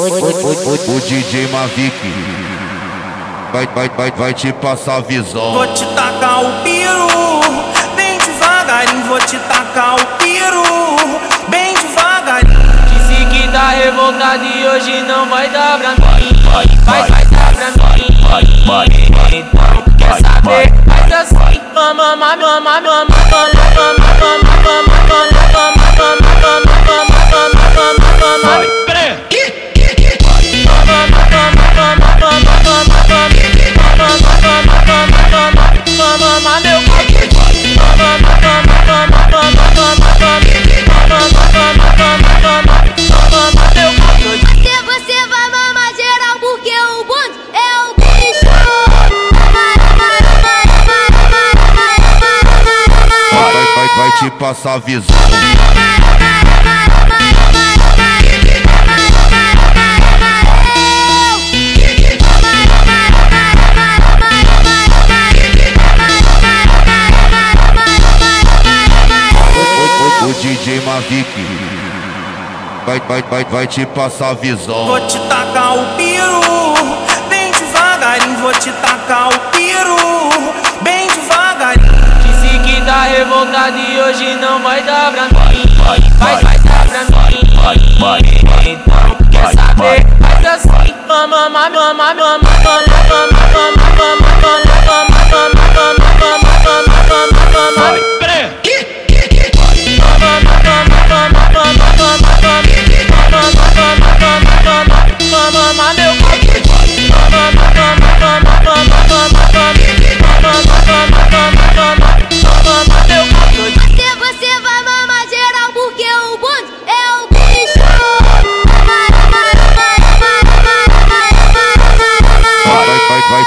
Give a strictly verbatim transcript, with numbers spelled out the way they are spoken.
O, o, o, o D J Mavic vai, vai, vai, vai te passar a visão. Vou te tacar o piro, bem devagarinho. Vou te tacar o piro, bem devagarinho. Disse que tá revoltado e hoje não vai dar pra mim. Vai, vai dar pra mim. Então quer saber? Faz assim. Mama, mama, mama, mama, mama, mama, mama, mama, mama, mama, mama, vai te passar a visão. O, o, o, o D J Mavic vai, vai, vai, vai te passar a visão. Vou te tacar o piro, bem devagarinho. Vou te tacar o piro, bem devagarinho. Disse que tá revoltado e hoje não vai dar pra mim. Vai, vai dar pra mim. Então quer saber? Faz assim. Mama, mama, mama, mama, mama, mama, mama, mama, mama, mama, vai